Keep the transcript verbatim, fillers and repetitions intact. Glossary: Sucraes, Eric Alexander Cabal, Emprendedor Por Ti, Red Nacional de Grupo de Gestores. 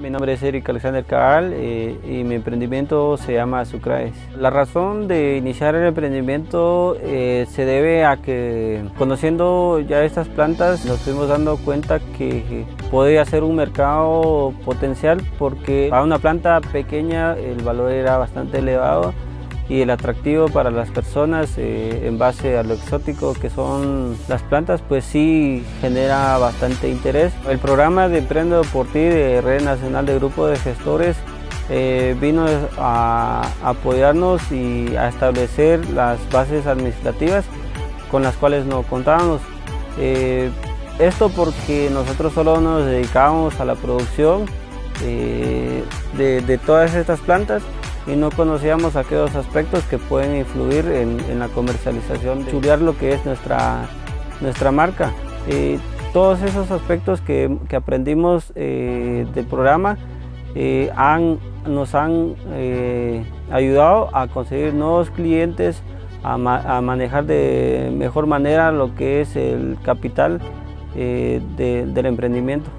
Mi nombre es Eric Alexander Cabal eh, y mi emprendimiento se llama Sucraes. La razón de iniciar el emprendimiento eh, se debe a que conociendo ya estas plantas nos fuimos dando cuenta que, que podía ser un mercado potencial porque a una planta pequeña el valor era bastante elevado y el atractivo para las personas eh, en base a lo exótico que son las plantas, pues sí genera bastante interés. El programa de Emprendedor Por Ti de Red Nacional de Grupo de Gestores eh, vino a apoyarnos y a establecer las bases administrativas con las cuales no contábamos. Eh, esto porque nosotros solo nos dedicábamos a la producción eh, de, de todas estas plantas, y no conocíamos aquellos aspectos que pueden influir en, en la comercialización, de chulear lo que es nuestra, nuestra marca. Eh, todos esos aspectos que, que aprendimos eh, del programa eh, han, nos han eh, ayudado a conseguir nuevos clientes, a, ma, a manejar de mejor manera lo que es el capital eh, de, del emprendimiento.